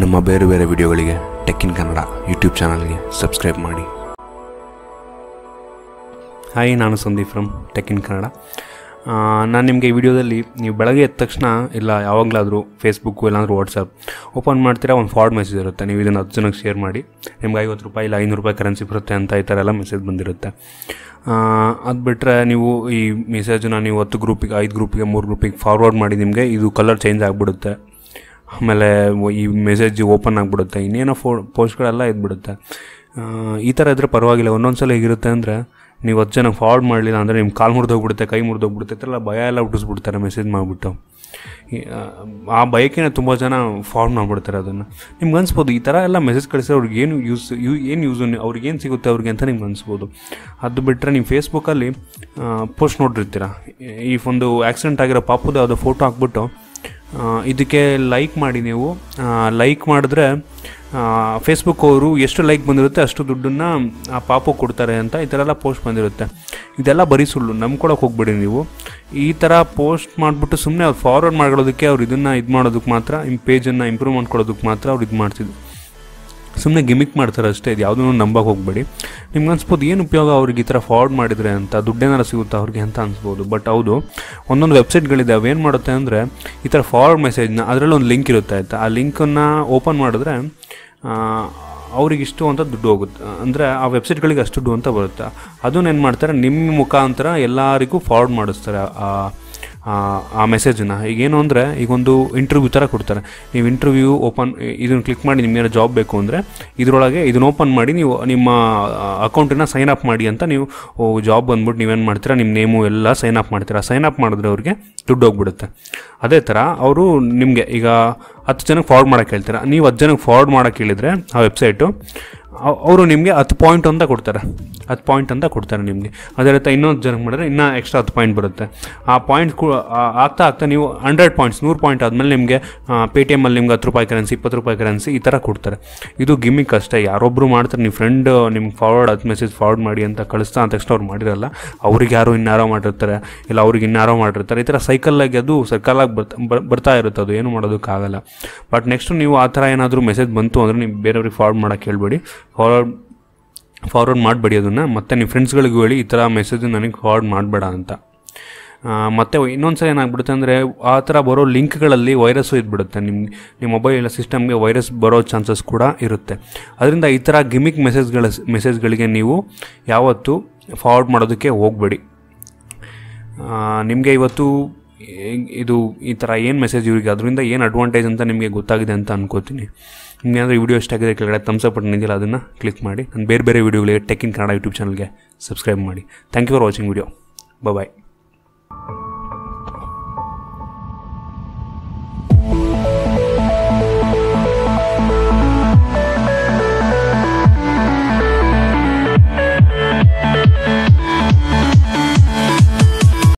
ನಮ್ಮ ಬೇರೆ ಬೇರೆ ವಿಡಿಯೋಗಳಿಗೆ ಟೆಕ್ ಇನ್ ಕನ್ನಡ ಯೂಟ್ಯೂಬ್ ಚಾನೆಲ್ಗೆ ಸಬ್ಸ್ಕ್ರೈಬ್ ಮಾಡಿ ಹಾಯ್ ನಾನು Sandeep from tech in Kannada ನಾನು ನಿಮಗೆ ಈ ವಿಡಿಯೋದಲ್ಲಿ ನೀವು ಬೆಳಗ್ಗೆ ಎದ್ದ ತಕ್ಷಣ ಇಲ್ಲ ಯಾವಾಗಲಾದರೂ ಫೇಸ್ಬುಕ್ ಇಲ್ಲಾಂದ್ರೆ ವಾಟ್ಸಾಪ್ ಓಪನ್ ಮಾಡ್ತೀರಾ ಒಂದು ಫಾರ್ವರ್ಡ್ ಮೆಸೇಜ್ ಇರುತ್ತೆ ನೀವು ಇದನ್ನ 10 ಜನಕ್ಕೆ ಶೇರ್ ಮಾಡಿ ನಿಮಗೆ 50 ರೂಪಾಯಿ ಇಲ್ಲ 500 ರೂಪಾಯಿ ಕರೆನ್ಸಿ ಬರುತ್ತೆ ಅಂತ ಈ ತರ ಎಲ್ಲ ಮೆಸೇಜ್ ಬಂದಿರುತ್ತೆ ಅದು ಬಿಟ್ರೆ ನೀವು ಈ ಮೆಸೇಜ್ ಅನ್ನು ನೀವು 10 ಗ್ರೂಪಿಗೆ 5 ಗ್ರೂಪಿಗೆ 3 ಗ್ರೂಪಿಗೆ ಫಾರ್ವರ್ಡ್ ಮಾಡಿ ನಿಮಗೆ ಇದು ಕಲರ್ ಚೇಂಜ್ ಆಗಿಬಿಡುತ್ತೆ ಆಮೇಲೆ ಈ ಮೆಸೇಜ್ ಓಪನ್ ಆಗಿಬಿಡುತ್ತೆ ಇನ್ನೇನೋ ಪೋಸ್ಟ್ಗಳೆಲ್ಲ ಇದ್ಬಿಡುತ್ತೆ ಈ ತರ ಇದ್ರೆ ಪರವಾಗಿಲ್ಲ ಒಂದೊಂದು ಸಲ ಹೇಗಿರುತ್ತೆ ಅಂದ್ರೆ ನೀವು 10 ಜನಕ್ಕೆ ಫಾರ್ವರ್ಡ್ ಮಾಡಲಿಲ್ಲ ಅಂದ್ರೆ ನಿಮ್ಮ ಕಾಲ್ ಮುರಿದು ಹೋಗ್ಬಿಡುತ್ತೆ ಕೈ ಮುರಿದು ಹೋಗ್ಬಿಡುತ್ತೆ ಅಂತಲ್ಲ ಭಯ ಎಲ್ಲ ಹುಟ್ಟಿಸ್ಬಿಡ್ತಾರೆ ಮೆಸೇಜ್ ಮಾಡಿಬಿಟ್ಟು ಆ ಭಯಕ್ಕೆ ತುಂಬ ಜನ ಫಾರ್ವರ್ಡ್ ಮಾಡಿಬಿಡ್ತಾರೆ ಅದನ್ನು ನಿಮ್ಗೆ ಅನಿಸ್ಬೋದು ಈ ಥರ ಎಲ್ಲ ಮೆಸೇಜ್ ಕಳಿಸಿದ್ರೆ ಅವ್ರಿಗೆ ಏನು ಯೂಸು ಅವ್ರಿಗೇನು ಸಿಗುತ್ತೆ ಅವ್ರಿಗೆ ಅಂತ ನಿಮ್ಗೆ ಅನಿಸ್ಬೋದು ಅದು ಬಿಟ್ಟರೆ ನೀವು ಫೇಸ್ಬುಕ್ಕಲ್ಲಿ ಪೋಸ್ಟ್ ನೋಡಿರ್ತೀರ ಈ ಒಂದು ಆಕ್ಸಿಡೆಂಟ್ ಆಗಿರೋ ಪಾಪುದು ಯಾವುದೋ ಫೋಟೋ ಹಾಕ್ಬಿಟ್ಟು ಇದಕ್ಕೆ ಲೈಕ್ ಮಾಡಿ ನೀವು ಲೈಕ್ ಮಾಡಿದ್ರೆ ಫೇಸ್ಬುಕ್ ಅವರು ಎಷ್ಟು ಲೈಕ್ ಬಂದಿರುತ್ತೆ ಅಷ್ಟು ದುಡ್ಡನ್ನು ಆ ಪಾಪ ಕೊಡ್ತಾರೆ ಅಂತ ಈ ಥರ ಎಲ್ಲ ಪೋಸ್ಟ್ ಬಂದಿರುತ್ತೆ ಇದೆಲ್ಲ ಬರೀ ಸುಳ್ಳು ನಂಬ್ಕೊಳಕ್ಕೆ ಹೋಗ್ಬಿಡಿ ನೀವು ಈ ಥರ ಪೋಸ್ಟ್ ಮಾಡಿಬಿಟ್ಟು ಸುಮ್ಮನೆ ಅವ್ರು ಫಾರ್ವರ್ಡ್ ಮಾಡ್ಕೊಳ್ಳೋದಕ್ಕೆ ಅವ್ರು ಇದನ್ನು ಇದು ಮಾಡೋದಕ್ಕೆ ಮಾತ್ರ ನಿಮ್ಮ ಪೇಜನ್ನು ಇಂಪ್ರೂವ್ ಮಾಡ್ಕೊಳ್ಳೋದಕ್ಕೆ ಮಾತ್ರ ಅವ್ರು ಇದು ಮಾಡ್ತಿದ್ರು ಸುಮ್ಮನೆ ಗಿಮಿಕ್ ಮಾಡ್ತಾರೆ ಅಷ್ಟೇ ಇದು ಯಾವುದನ್ನೂ ನಂಬಕ್ಕೆ ಹೋಗಬೇಡಿ ನಿಮ್ಗೆ ಅನಿಸ್ಬೋದು ಏನು ಉಪಯೋಗ ಅವ್ರಿಗೆ ಈ ಥರ ಫಾರ್ವರ್ಡ್ ಮಾಡಿದರೆ ಅಂತ ದುಡ್ಡೇನಾರು ಸಿಗುತ್ತಾ ಅವ್ರಿಗೆ ಅಂತ ಅನಿಸ್ಬೋದು ಬಟ್ ಹೌದು ಒಂದೊಂದು ವೆಬ್ಸೈಟ್ಗಳಿದೆ ಅವೇನು ಮಾಡುತ್ತೆ ಅಂದರೆ ಈ ಥರ ಫಾರ್ವರ್ಡ್ ಮೆಸೇಜ್ನ ಅದರಲ್ಲಿ ಒಂದು ಲಿಂಕ್ ಇರುತ್ತೆ ಆಯಿತಾ ಆ ಲಿಂಕನ್ನು ಓಪನ್ ಮಾಡಿದ್ರೆ ಅವ್ರಿಗಿಷ್ಟು ಅಂತ ದುಡ್ಡು ಹೋಗುತ್ತೆ ಅಂದರೆ ಆ ವೆಬ್ಸೈಟ್ಗಳಿಗೆ ಅಷ್ಟು ದುಡ್ಡು ಅಂತ ಬರುತ್ತೆ ಅದನ್ನು ಏನು ಮಾಡ್ತಾರೆ ನಿಮ್ಮ ಮುಖಾಂತರ ಎಲ್ಲರಿಗೂ ಫಾರ್ವರ್ಡ್ ಮಾಡಿಸ್ತಾರೆ ಆ ಮೆಸೇಜನ್ನು ಈಗೇನು ಅಂದರೆ ಈಗೊಂದು ಇಂಟರ್ವ್ಯೂ ಥರ ಕೊಡ್ತಾರೆ ನೀವು ಇಂಟರ್ವ್ಯೂ ಓಪನ್ ಇದನ್ನು ಕ್ಲಿಕ್ ಮಾಡಿ ನಿಮ್ಗೇನೋ ಜಾಬ್ ಬೇಕು ಅಂದರೆ ಇದರೊಳಗೆ ಇದನ್ನು ಓಪನ್ ಮಾಡಿ ನೀವು ನಿಮ್ಮ ಅಕೌಂಟನ್ನು ಸೈನ್ ಅಪ್ ಮಾಡಿ ಅಂತ ನೀವು ಜಾಬ್ ಬಂದ್ಬಿಟ್ಟು ನೀವೇನು ಮಾಡ್ತೀರಾ ನಿಮ್ಮ ನೇಮು ಎಲ್ಲ ಸೈನ್ ಅಪ್ ಮಾಡ್ತೀರಾ ಸೈನ್ ಅಪ್ ಮಾಡಿದ್ರೆ ಅವ್ರಿಗೆ ದುಡ್ಡು ಹೋಗ್ಬಿಡುತ್ತೆ ಅದೇ ಥರ ಅವರು ನಿಮಗೆ ಈಗ 10 ಜನಕ್ಕೆ ಫಾರ್ವರ್ಡ್ ಮಾಡೋಕ್ಕೆ ಹೇಳ್ತೀರಾ ನೀವು 10 ಜನಕ್ಕೆ ಫಾರ್ವರ್ಡ್ ಮಾಡೋಕ್ಕೆ ಹೇಳಿದರೆ ಆ ವೆಬ್ಸೈಟು ಅವರು ನಿಮಗೆ 10 ಪಾಯಿಂಟ್ ಅಂತ ಕೊಡ್ತಾರೆ 10 ಪಾಯಿಂಟ್ ಅಂತ ಕೊಡ್ತಾರೆ ನಿಮಗೆ ಅದೇ ರೀತಿ ಇನ್ನೊಂದು ಜನಕ್ಕೆ ಮಾಡಿದ್ರೆ ಇನ್ನೂ ಎಕ್ಸ್ಟ್ರಾ 10 ಪಾಯಿಂಟ್ ಬರುತ್ತೆ ಆ ಪಾಯಿಂಟ್ ಆಗ್ತಾ ಆಗ್ತಾ ನೀವು 100 ಪಾಯಿಂಟ್ಸ್ 100 ಪಾಯಿಂಟ್ ಆದಮೇಲೆ ನಿಮಗೆ ಪೇಟಿಎಮಲ್ಲಿ ನಿಮ್ಗೆ 10 ರೂಪಾಯಿ ಕರೆನ್ಸಿ 20 ರೂಪಾಯಿ ಕರೆನ್ಸಿ ಈ ಥರ ಕೊಡ್ತಾರೆ ಇದು ಗಿಮಿಕ್ ಅಷ್ಟೇ ಯಾರೊಬ್ಬರು ಮಾಡ್ತಾರೆ ನಿಮ್ಮ ಫ್ರೆಂಡ್ ನಿಮ್ಗೆ ಫಾರ್ವರ್ಡ್ 10 ಮೆಸೇಜ್ ಫಾರ್ವರ್ಡ್ ಮಾಡಿ ಅಂತ ಕಳಿಸ್ತಾ ಅಂತ ತಕ್ಷಣ ಅವ್ರು ಮಾಡಿರಲ್ಲ ಅವ್ರಿಗೆ ಯಾರೋ ಇನ್ನಾರೋ ಮಾಡಿರ್ತಾರೆ ಇಲ್ಲ ಅವ್ರಿಗೆ ಇನ್ನಾರೋ ಮಾಡಿರ್ತಾರೆ ಈ ಥರ ಸೈಕಲ್ಲಾಗಿ ಅದು ಸರ್ಕಲಾಗಿ ಬರ್ತಾ ಇರುತ್ತೆ ಅದು ಏನು ಮಾಡೋದಕ್ಕಾಗಲ್ಲ ಬಟ್ ನೆಕ್ಸ್ಟು ನೀವು ಆ ಥರ ಏನಾದರೂ ಮೆಸೇಜ್ ಬಂತು ಅಂದರೆ ನೀವು ಬೇರೆಯವ್ರಿಗೆ ಫಾರ್ವರ್ಡ್ ಮಾಡೋಕ್ಕೆ ಹೇಳ್ಬೇಡಿ ಫಾರ್ವರ್ಡ್ ಮಾಡಬೇಡಿ ಅದನ್ನು ಮತ್ತೆ ನಿಮ್ಮ ಫ್ರೆಂಡ್ಸ್ಗಳಿಗೂ ಹೇಳಿ ಈ ಥರ ಮೆಸೇಜ್ ನನಗೆ ಫಾರ್ವರ್ಡ್ ಮಾಡಬೇಡ ಅಂತ ಮತ್ತು ಇನ್ನೊಂದು ಸಲ ಏನಾಗ್ಬಿಡುತ್ತೆ ಅಂದರೆ ಆ ಥರ ಬರೋ ಲಿಂಕ್ಗಳಲ್ಲಿ ವೈರಸ್ಸು ಇದ್ಬಿಡುತ್ತೆ ನಿಮ್ಮ ಮೊಬೈಲ್ ಸಿಸ್ಟಮ್ಗೆ ವೈರಸ್ ಬರೋ ಚಾನ್ಸಸ್ ಕೂಡ ಇರುತ್ತೆ ಅದರಿಂದ ಈ ಥರ ಗಿಮಿಕ್ ಮೆಸೇಜ್ಗಳಿಗೆ ನೀವು ಯಾವತ್ತೂ ಫಾರ್ವರ್ಡ್ ಮಾಡೋದಕ್ಕೆ ಹೋಗಬೇಡಿ ನಿಮಗೆ ಇವತ್ತು ಇದು ಈ ಥರ ಏನು ಮೆಸೇಜ್ ಇವರಿಗೆ ಅದರಿಂದ ಏನು ಅಡ್ವಾಂಟೇಜ್ ಅಂತ ನಿಮಗೆ ಗೊತ್ತಾಗಿದೆ ಅಂತ ಅನ್ಕೋತೀನಿ ನಿಮಗೆ ಅಂದರೆ ವಿಡಿಯೋ ಇಷ್ಟ ಆಗಿದೆ ಕೆಳಗಡೆ ಥಮ್ಸ್ ಅಪ್ ಬಟನ್ ಇದೆಯಲ್ಲ ಅದನ್ನು ಕ್ಲಿಕ್ ಮಾಡಿ ನಾನು ಬೇರೆ ಬೇರೆ ವಿಡಿಯೋಗಳಿಗೆ ಟೆಕ್ ಇನ್ ಕನ್ನಡ ಯೂಟ್ಯೂಬ್ ಚಾನಲ್ಗೆ ಸಬ್ಸ್ಕ್ರೈಬ್ ಮಾಡಿ thank you for watching video bye